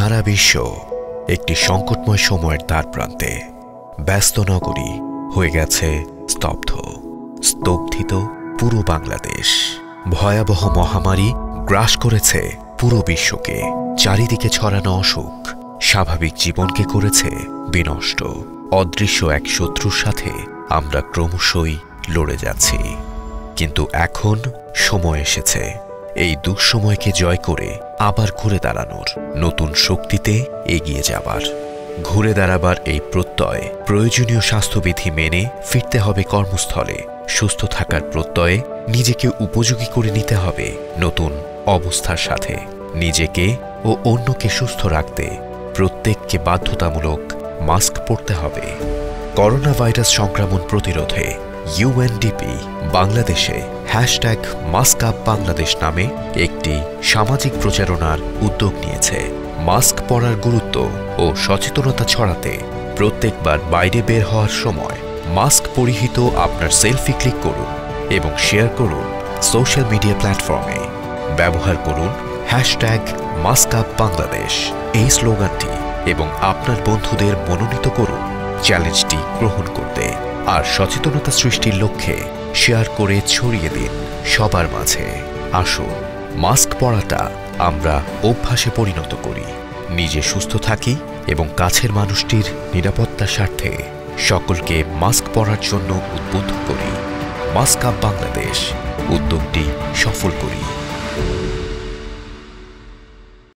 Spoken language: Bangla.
सारा विश्व एक संकटमय समय द्वार प्रान्ते व्यस्त नगरी हो गए स्तब्ध स्तब्धित पुरो बांग्लादेश भयाबह महामारी ग्रास करेছে পুরো বিশ্বকে চারিদিকে ছড়ানো অসুখ স্বাভাবিক জীবনকে করেছে বিনষ্ট অদৃশ্য এক শত্রুর সাথে আমরা ক্রমশই লড়ে যাচ্ছি কিন্তু এখন সময় এসেছে এই দুঃসময়কে জয় করে আবার ঘুরে দাঁড়ানোর নতুন শক্তিতে এগিয়ে যাবার ঘুরে দাঁড়াবার এই প্রত্যয় প্রয়োজনীয় স্বাস্থ্যবিধি মেনে ফিরতে হবে কর্মস্থলে সুস্থ থাকার প্রত্যয়ে নিজেকে উপযোগী করে নিতে হবে নতুন অবস্থার সাথে নিজেকে ও অন্যকে সুস্থ রাখতে প্রত্যেককে বাধ্যতামূলক মাস্ক পরতে হবে করোনা ভাইরাস সংক্রমণ প্রতিরোধে ইউএনডিপি বাংলাদেশে #MaskUpBangladesh নামে একটি সামাজিক প্রচারণার উদ্যোগ নিয়েছে মাস্ক পরার গুরুত্ব ও সচেতনতা ছড়াতে প্রত্যেকবার বাইরে বের হওয়ার সময় মাস্ক পরিহিত আপনার সেলফি ক্লিক করুন এবং শেয়ার করুন সোশ্যাল মিডিয়া প্ল্যাটফর্মে ব্যবহার করুন #MaskUpBangladesh এই স্লোগানটি এবং আপনার বন্ধুদের মনোনীত করুন চ্যালেঞ্জটি গ্রহণ করতে আর সচেতনতা সৃষ্টির লক্ষ্যে শেয়ার করে ছড়িয়ে দিন সবার মাঝে আসুন মাস্ক পরাটা আমরা অভ্যাসে পরিণত করি নিজে সুস্থ থাকি এবং কাছের মানুষটির নিরাপত্তার স্বার্থে সকলকে মাস্ক পরার জন্য উদ্বুদ্ধ করি মাস্ক আপ বাংলাদেশ উদ্যোগটি সফল করি।